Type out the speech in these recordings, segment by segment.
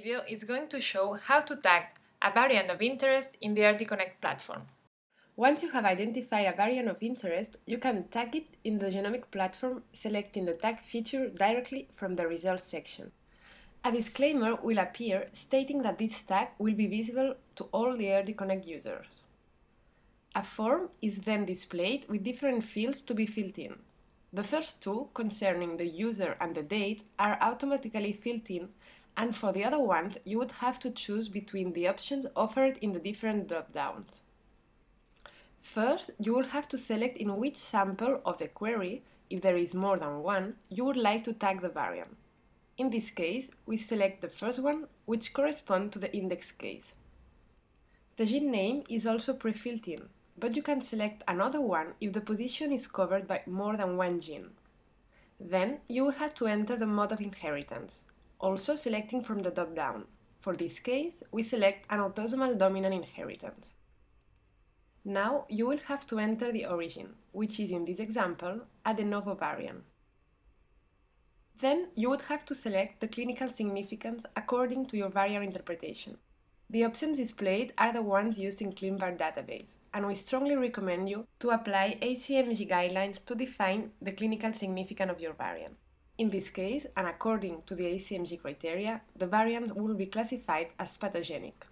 video is going to show how to tag a variant of interest in the RD Connect platform. Once you have identified a variant of interest, you can tag it in the genomic platform, selecting the tag feature directly from the results section. A disclaimer will appear stating that this tag will be visible to all the RD Connect users. A form is then displayed with different fields to be filled in. The first two, concerning the user and the date, are automatically filled in, and for the other ones, you would have to choose between the options offered in the different drop-downs. First, you will have to select in which sample of the query, if there is more than one, you would like to tag the variant. In this case, we select the first one, which corresponds to the index case. The gene name is also pre-filled in, but you can select another one if the position is covered by more than one gene. Then you will have to enter the mode of inheritance, also selecting from the drop-down. For this case, we select an autosomal dominant inheritance. Now you will have to enter the origin, which is in this example a de novo variant. Then you would have to select the clinical significance according to your variant interpretation. The options displayed are the ones used in ClinVar database, and we strongly recommend you to apply ACMG guidelines to define the clinical significance of your variant. In this case, and according to the ACMG criteria, the variant will be classified as pathogenic.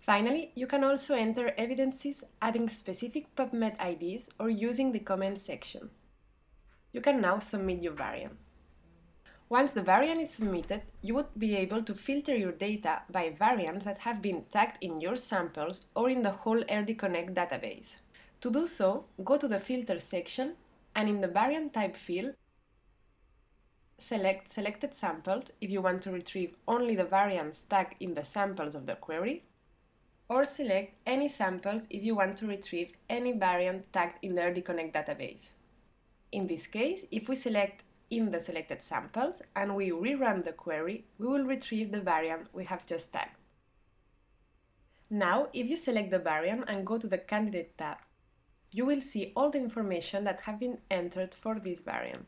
Finally, you can also enter evidences adding specific PubMed IDs or using the comment section. You can now submit your variant. Once the variant is submitted, you would be able to filter your data by variants that have been tagged in your samples or in the whole RD Connect database. To do so, go to the Filter section and in the Variant Type field, select Selected Samples if you want to retrieve only the variants tagged in the samples of the query, or select Any Samples if you want to retrieve any variant tagged in the RD Connect database. In this case, if we select in the selected samples and we rerun the query, we will retrieve the variant we have just tagged. Now, if you select the variant and go to the Candidate tab, you will see all the information that have been entered for this variant.